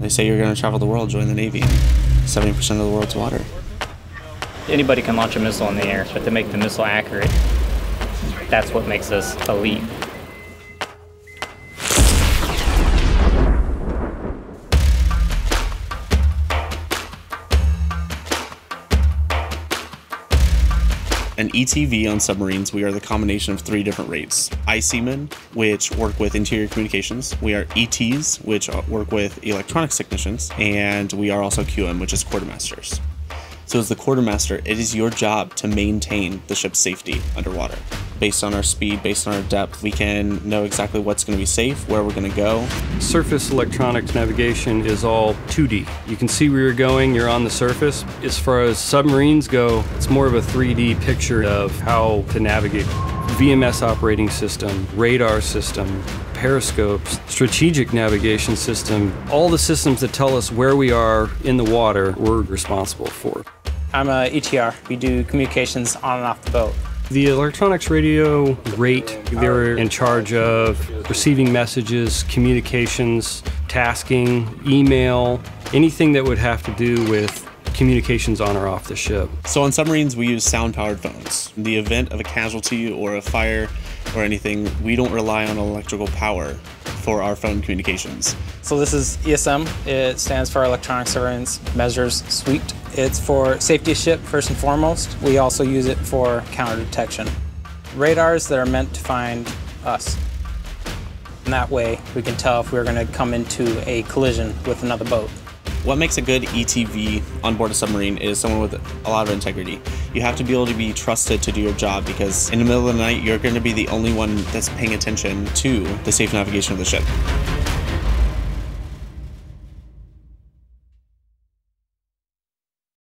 They say you're going to travel the world, join the Navy. 70% of the world's water. Anybody can launch a missile in the air, but to make the missile accurate, that's what makes us elite. An ETV on submarines, we are the combination of three different rates. IC men, which work with interior communications. We are ETs, which work with electronics technicians. And we are also QM, which is quartermasters. So as the quartermaster, it is your job to maintain the ship's safety underwater. Based on our speed, based on our depth, we can know exactly what's going to be safe, where we're going to go. Surface electronics navigation is all 2D. You can see where you're going, you're on the surface. As far as submarines go, it's more of a 3D picture of how to navigate. VMS operating system, radar system, periscopes, strategic navigation system, all the systems that tell us where we are in the water, we're responsible for. I'm a ETR. We do communications on and off the boat. The electronics radio rate, they're in charge of receiving messages, communications, tasking, email, anything that would have to do with communications on or off the ship. So on submarines, we use sound-powered phones. In the event of a casualty or a fire or anything, we don't rely on electrical power for our phone communications. So this is ESM. It stands for Electronic Surveillance Measures Suite. It's for safety of ship, first and foremost. We also use it for counter detection. Radars that are meant to find us. And that way, we can tell if we're going to come into a collision with another boat. What makes a good ETV on board a submarine is someone with a lot of integrity. You have to be able to be trusted to do your job, because in the middle of the night, you're going to be the only one that's paying attention to the safe navigation of the ship.